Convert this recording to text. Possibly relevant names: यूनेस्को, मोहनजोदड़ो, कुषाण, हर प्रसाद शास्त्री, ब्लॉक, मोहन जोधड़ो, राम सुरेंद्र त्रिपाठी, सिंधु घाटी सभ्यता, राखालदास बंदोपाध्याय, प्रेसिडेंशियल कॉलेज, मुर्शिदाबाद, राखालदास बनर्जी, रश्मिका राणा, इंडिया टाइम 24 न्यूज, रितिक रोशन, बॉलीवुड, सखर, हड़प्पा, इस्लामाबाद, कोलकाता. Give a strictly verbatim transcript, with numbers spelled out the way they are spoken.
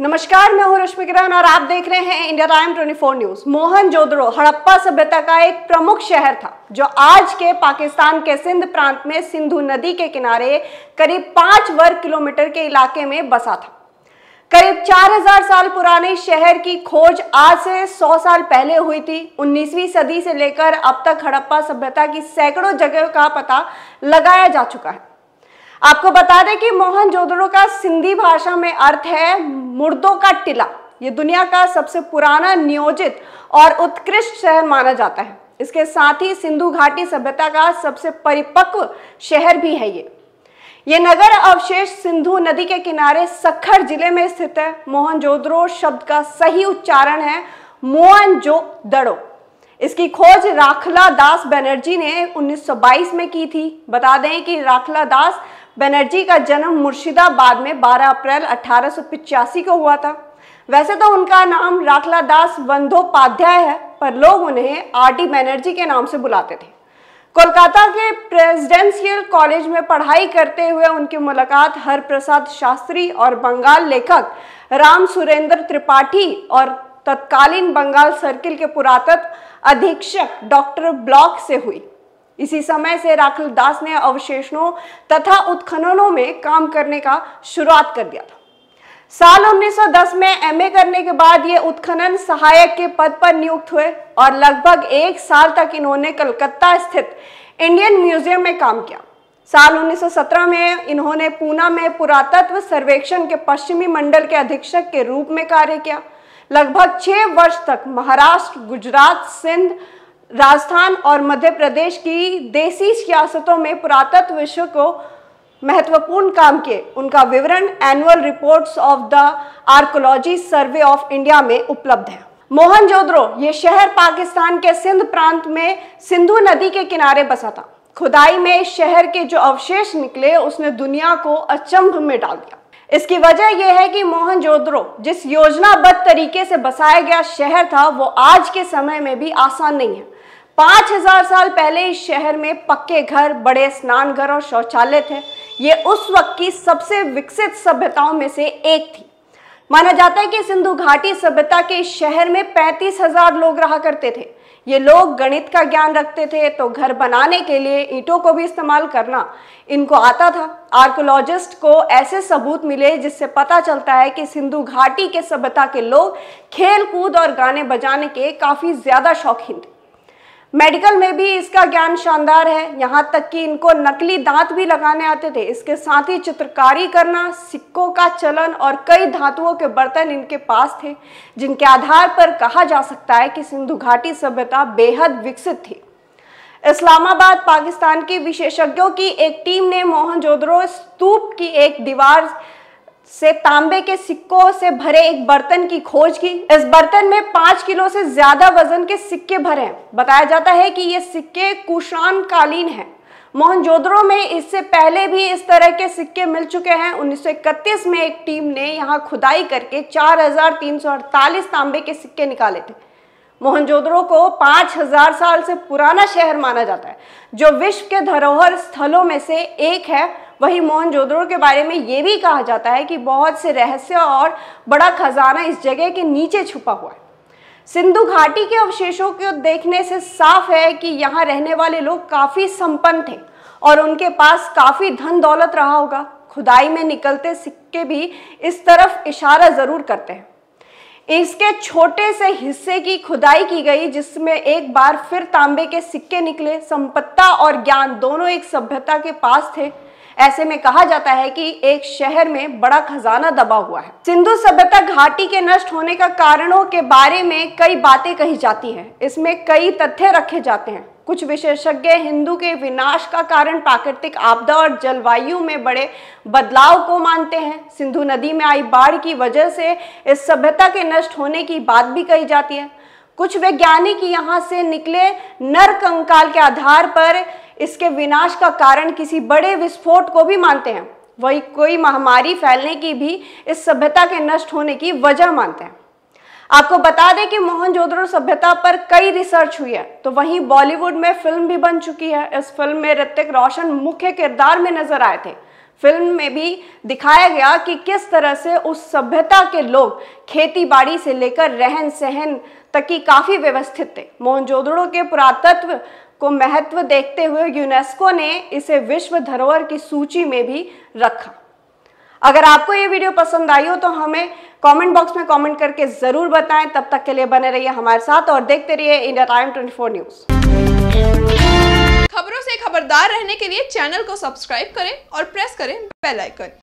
नमस्कार, मैं हूं रश्मिका राणा और आप देख रहे हैं इंडिया टाइम चौबीस न्यूज। मोहन जोधड़ो हड़प्पा सभ्यता का एक प्रमुख शहर था जो आज के पाकिस्तान के सिंध प्रांत में सिंधु नदी के किनारे करीब पाँच वर्ग किलोमीटर के इलाके में बसा था। करीब चार हज़ार साल पुराने शहर की खोज आज से सौ साल पहले हुई थी। उन्नीसवीं सदी से लेकर अब तक हड़प्पा सभ्यता की सैकड़ों जगह का पता लगाया जा चुका है। आपको बता दें कि मोहन जोदड़ो का सिंधी भाषा में अर्थ है मुर्दों का टिला। ये दुनिया का सबसे पुराना नियोजित और उत्कृष्ट शहर माना जाता है। इसके साथ ही सिंधु घाटी सभ्यता का सबसे परिपक्व शहर भी है। ये ये नगर अवशेष सिंधु नदी के किनारे सखर जिले में स्थित है। मोहन जोदड़ो शब्द का सही उच्चारण है मोहन जोदड़ो। इसकी खोज राखालदास बनर्जी ने उन्नीस सौ बाईस में की थी। बता दें कि राखालदास बनर्जी का जन्म मुर्शिदाबाद में बारह अप्रैल अठारह सौ पचासी को हुआ था। वैसे तो उनका नाम राखालदास बंदोपाध्याय है, पर लोग उन्हें आर डी बनर्जी के नाम से बुलाते थे। कोलकाता के प्रेसिडेंशियल कॉलेज में पढ़ाई करते हुए उनकी मुलाकात हर प्रसाद शास्त्री और बंगाल लेखक राम सुरेंद्र त्रिपाठी और तत्कालीन बंगाल सर्किल के पुरातत्व अधीक्षक डॉक्टर ब्लॉक से हुई। इसी समय से राखालदास ने अवशेषों तथा उत्खननों में काम करने का शुरुआत कर दिया था। साल उन्नीस सौ दस में एमए करने के बाद ये उत्खनन सहायक के पद पर नियुक्त हुए और लगभग एक साल तक इन्होंने कलकत्ता स्थित इंडियन म्यूजियम में काम किया। साल उन्नीस सौ सत्रह में इन्होंने पूना में पुरातत्व सर्वेक्षण के पश्चिमी मंडल के अधीक्षक के रूप में कार्य किया। लगभग छह वर्ष तक महाराष्ट्र, गुजरात, सिंध, राजस्थान और मध्य प्रदेश की देसी सियासतों में पुरातत्व विषय को महत्वपूर्ण काम किए। उनका विवरण annual reports of the archaeology survey of India में उपलब्ध है। मोहनजोदड़ो ये शहर पाकिस्तान के सिंध प्रांत में सिंधु नदी के किनारे बसा था। खुदाई में शहर के जो अवशेष निकले उसने दुनिया को अचंभ में डाल दिया। इसकी वजह यह है कि मोहनजोदड़ो जिस योजनाबद्ध तरीके से बसाया गया शहर था वो आज के समय में भी आसान नहीं है। पाँच हजार साल पहले इस शहर में पक्के घर, बड़े स्नानघर और शौचालय थे। ये उस वक्त की सबसे विकसित सभ्यताओं में से एक थी। माना जाता है कि सिंधु घाटी सभ्यता के इस शहर में पैंतीस हजार लोग रहा करते थे। ये लोग गणित का ज्ञान रखते थे, तो घर बनाने के लिए ईंटों को भी इस्तेमाल करना इनको आता था। आर्कोलॉजिस्ट को ऐसे सबूत मिले जिससे पता चलता है कि सिंधु घाटी के सभ्यता के लोग खेल कूद और गाने बजाने के काफ़ी ज़्यादा शौकीन थे। मेडिकल में भी इसका ज्ञान शानदार है, यहाँ तक कि इनको नकली दांत भी लगाने आते थे। इसके साथ ही चित्रकारी करना, सिक्कों का चलन और कई धातुओं के बर्तन इनके पास थे, जिनके आधार पर कहा जा सकता है कि सिंधु घाटी सभ्यता बेहद विकसित थी। इस्लामाबाद, पाकिस्तान के विशेषज्ञों की एक टीम ने मोहनजोदड़ो स्तूप की एक दीवार से तांबे के सिक्कों से भरे एक बर्तन की खोज की। इस बर्तन में पाँच किलो से ज्यादा वजन के सिक्के भरे हैं। बताया जाता है कि ये सिक्के कुषाण कालीन हैं। मोहनजोदड़ो में इससे पहले भी इस तरह के सिक्के मिल चुके हैं। उन्नीस सौ इकतीस में एक टीम ने यहाँ खुदाई करके चार हज़ार तीन सौ अड़तालीस तांबे के सिक्के निकाले थे। मोहनजोदड़ो को पाँच हज़ार साल से पुराना शहर माना जाता है, जो विश्व के धरोहर स्थलों में से एक है। वही मोहनजोदड़ो के बारे में ये भी कहा जाता है कि बहुत से रहस्य और बड़ा खजाना इस जगह के नीचे छुपा हुआ है। सिंधु घाटी के अवशेषों को देखने से साफ है कि यहाँ रहने वाले लोग काफ़ी संपन्न थे और उनके पास काफ़ी धन दौलत रहा होगा। खुदाई में निकलते सिक्के भी इस तरफ इशारा ज़रूर करते हैं। इसके छोटे से हिस्से की खुदाई की गई, जिसमें एक बार फिर तांबे के सिक्के निकले। संपत्ता और ज्ञान दोनों एक सभ्यता के पास थे। ऐसे में कहा जाता है कि एक शहर में बड़ा खजाना दबा हुआ है। सिंधु सभ्यता घाटी के नष्ट होने का कारणों के बारे में कई बातें कही जाती हैं। इसमें कई तथ्य रखे जाते हैं। कुछ विशेषज्ञ हिंदू के विनाश का कारण प्राकृतिक आपदा और जलवायु में बड़े बदलाव को मानते हैं। सिंधु नदी में आई बाढ़ की वजह से इस सभ्यता के नष्ट होने की बात भी कही जाती है। कुछ वैज्ञानिक यहाँ से निकले नर कंकाल के आधार पर इसके विनाश का कारण किसी बड़े विस्फोट को भी मानते हैं। वही कोई महामारी फैलने की भी इस सभ्यता के नष्ट होने की वजह मानते हैं। आपको बता दें कि मोहनजोदड़ो सभ्यता पर कई रिसर्च हुई है, तो वहीं बॉलीवुड में फिल्म भी बन चुकी है। इस फिल्म में रितिक रोशन मुख्य किरदार में नजर आए थे। फिल्म में भी दिखाया गया कि किस तरह से उस सभ्यता के लोग खेतीबाड़ी से लेकर रहन सहन तक की काफ़ी व्यवस्थित थे। मोहनजोदड़ो के पुरातत्व को महत्व देखते हुए यूनेस्को ने इसे विश्व धरोहर की सूची में भी रखा। अगर आपको ये वीडियो पसंद आई हो तो हमें कमेंट बॉक्स में कमेंट करके ज़रूर बताएं। तब तक के लिए बने रहिए हमारे साथ और देखते रहिए इंडिया टाइम चौबीस न्यूज। खबरों से खबरदार रहने के लिए चैनल को सब्सक्राइब करें और प्रेस करें बेल आइकन।